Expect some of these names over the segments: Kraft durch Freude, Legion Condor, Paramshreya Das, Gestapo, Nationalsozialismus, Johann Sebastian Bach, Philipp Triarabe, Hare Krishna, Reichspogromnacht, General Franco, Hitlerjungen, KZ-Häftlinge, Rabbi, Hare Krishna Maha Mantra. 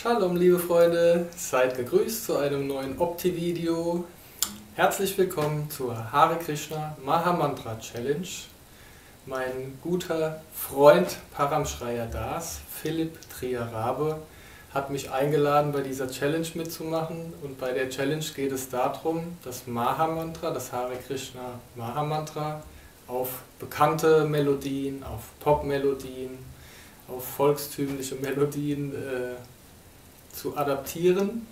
Shalom liebe Freunde, seid gegrüßt zu einem neuen Opti-Video. Herzlich willkommen zur Hare Krishna Maha Mantra Challenge. Mein guter Freund Paramshreya Das, Philipp Triarabe, hat mich eingeladen, bei dieser Challenge mitzumachen. Und bei der Challenge geht es darum, das Maha Mantra, das Hare Krishna Maha Mantra, auf bekannte Melodien, auf Pop-Melodien, auf volkstümliche Melodien zu adaptieren.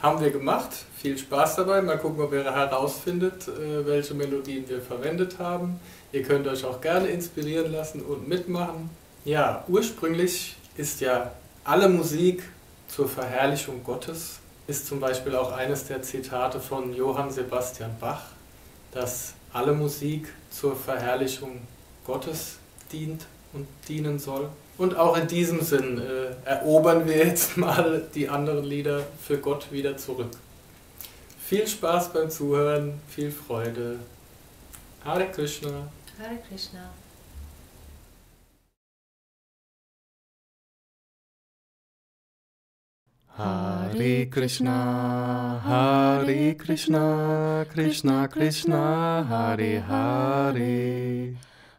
Haben wir gemacht. Viel Spaß dabei. Mal gucken, ob ihr herausfindet, welche Melodien wir verwendet haben. Ihr könnt euch auch gerne inspirieren lassen und mitmachen. Ja, ursprünglich ist ja alle Musik zur Verherrlichung Gottes. Ist zum Beispiel auch eines der Zitate von Johann Sebastian Bach, dass alle Musik zur Verherrlichung Gottes dient und dienen soll. Und auch in diesem Sinn erobern wir jetzt mal die anderen Lieder für Gott wieder zurück. Viel Spaß beim Zuhören, viel Freude. Hare Krishna. Hare Krishna. Hare Krishna, Hare Krishna, Krishna Krishna, Hare Hare.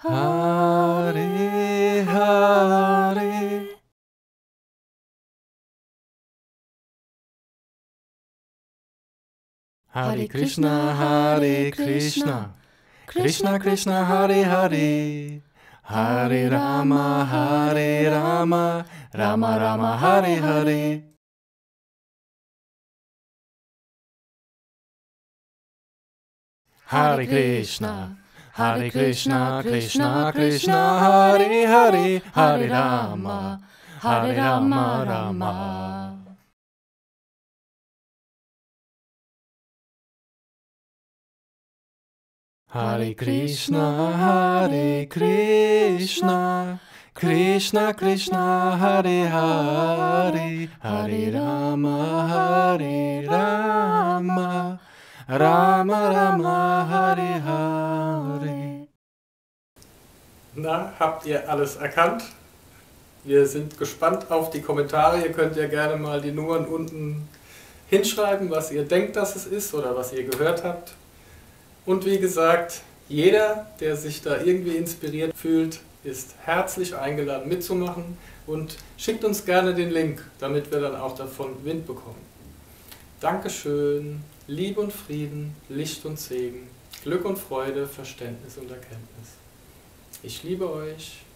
Hare Hare. Hare Krishna, Hare Krishna, Krishna Krishna, Hare Hare. Hare Rama, Hare Rama, Rama Rama, Hare Hare. Hare Krishna, Hare Krishna, Krishna Krishna, Hare Hare. Hare Rama, Hare Rama Rama. Hare Krishna, Hare Krishna, Krishna Krishna, Hare Hare. Hare Rama, Hare Rama, Rama Rama, Hare Hare. Na, habt ihr alles erkannt? Wir sind gespannt auf die Kommentare. Ihr könnt ja gerne mal die Nummern unten hinschreiben, was ihr denkt, dass es ist oder was ihr gehört habt. Und wie gesagt, jeder, der sich da irgendwie inspiriert fühlt, ist herzlich eingeladen mitzumachen und schickt uns gerne den Link, damit wir dann auch davon Wind bekommen. Dankeschön. Liebe und Frieden, Licht und Segen, Glück und Freude, Verständnis und Erkenntnis. Ich liebe euch.